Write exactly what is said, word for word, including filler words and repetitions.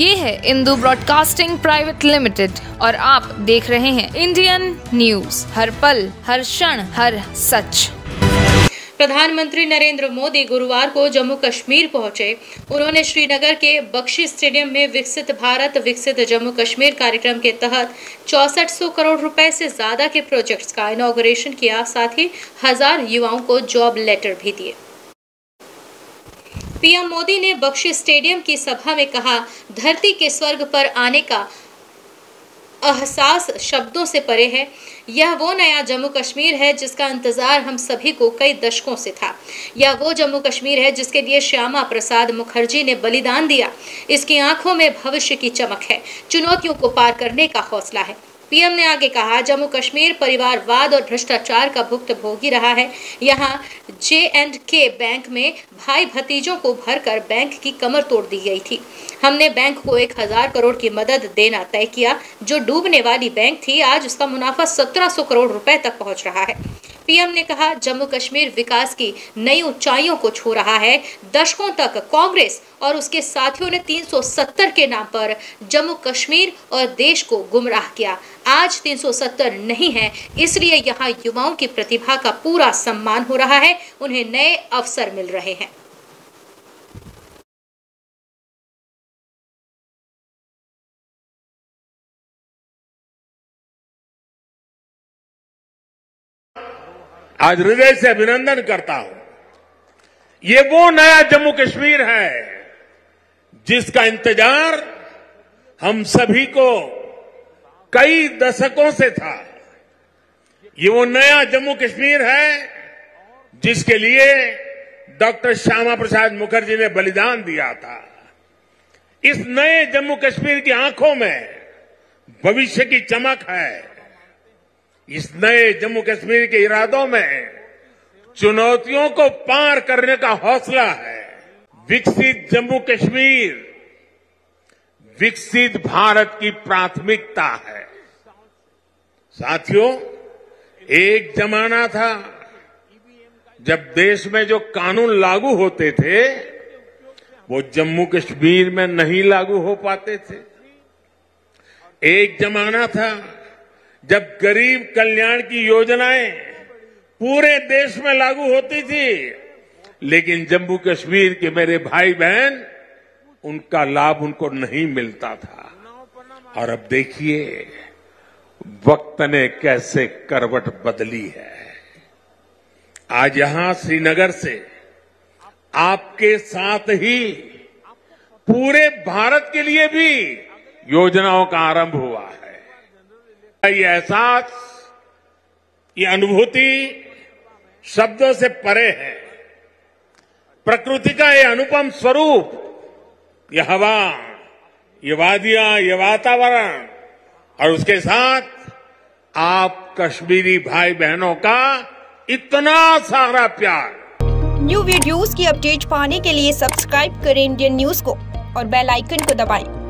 ये है Indu broadcasting private limited और आप देख रहे हैं इंडियन न्यूज, हर पल, हर क्षण, हर सच। प्रधानमंत्री नरेंद्र मोदी गुरुवार को जम्मू कश्मीर पहुंचे। उन्होंने श्रीनगर के बख्शी स्टेडियम में विकसित भारत विकसित जम्मू कश्मीर कार्यक्रम के तहत चौसठ सौ करोड़ रुपए से ज्यादा के प्रोजेक्ट्स का इनॉग्रेशन किया। साथ ही हजार युवाओं को जॉब लेटर भी दिए। पीएम मोदी ने बख्शी स्टेडियम की सभा में कहा, धरती के स्वर्ग पर आने का एहसास शब्दों से परे है। यह वो नया जम्मू कश्मीर है जिसका इंतजार हम सभी को कई दशकों से था। यह वो जम्मू कश्मीर है जिसके लिए श्यामा प्रसाद मुखर्जी ने बलिदान दिया। इसकी आंखों में भविष्य की चमक है, चुनौतियों को पार करने का हौसला है। पीएम ने आगे कहा, जम्मू कश्मीर परिवारवाद और भ्रष्टाचार का भुक्तभोगी रहा है। यहाँ जे एंड के बैंक में भाई भतीजों को भरकर बैंक की कमर तोड़ दी गई थी। हमने बैंक को एक हजार करोड़ की मदद देना तय किया। जो डूबने वाली बैंक थी, आज उसका मुनाफा सत्रह सौ करोड़ रुपए तक पहुँच रहा है। पीएम ने कहा, जम्मू कश्मीर विकास की नई ऊंचाइयों को छू रहा है। दशकों तक कांग्रेस और उसके साथियों ने तीन सौ सत्तर के नाम पर जम्मू कश्मीर और देश को गुमराह किया। आज तीन सौ सत्तर नहीं है, इसलिए यहाँ युवाओं की प्रतिभा का पूरा सम्मान हो रहा है। उन्हें नए अवसर मिल रहे हैं। आज हृदय से अभिनंदन करता हूं। ये वो नया जम्मू कश्मीर है जिसका इंतजार हम सभी को कई दशकों से था। ये वो नया जम्मू कश्मीर है जिसके लिए डॉक्टर श्यामा प्रसाद मुखर्जी ने बलिदान दिया था। इस नए जम्मू कश्मीर की आंखों में भविष्य की चमक है। इस नए जम्मू कश्मीर के इरादों में चुनौतियों को पार करने का हौसला है। विकसित जम्मू कश्मीर विकसित भारत की प्राथमिकता है। साथियों, एक जमाना था जब देश में जो कानून लागू होते थे वो जम्मू कश्मीर में नहीं लागू हो पाते थे। एक जमाना था जब गरीब कल्याण की योजनाएं पूरे देश में लागू होती थी, लेकिन जम्मू कश्मीर के मेरे भाई बहन, उनका लाभ उनको नहीं मिलता था। और अब देखिए वक्त ने कैसे करवट बदली है। आज यहां श्रीनगर से आपके साथ ही पूरे भारत के लिए भी योजनाओं का आरंभ हुआ है। ये एहसास, ये अनुभूति शब्दों से परे है। प्रकृति का ये अनुपम स्वरूप, ये हवा, ये वादियां, ये वातावरण और उसके साथ आप कश्मीरी भाई बहनों का इतना सारा प्यार। न्यू वीडियोस की अपडेट पाने के लिए सब्सक्राइब करें इंडियन न्यूज को और बेल आइकन को दबाएं।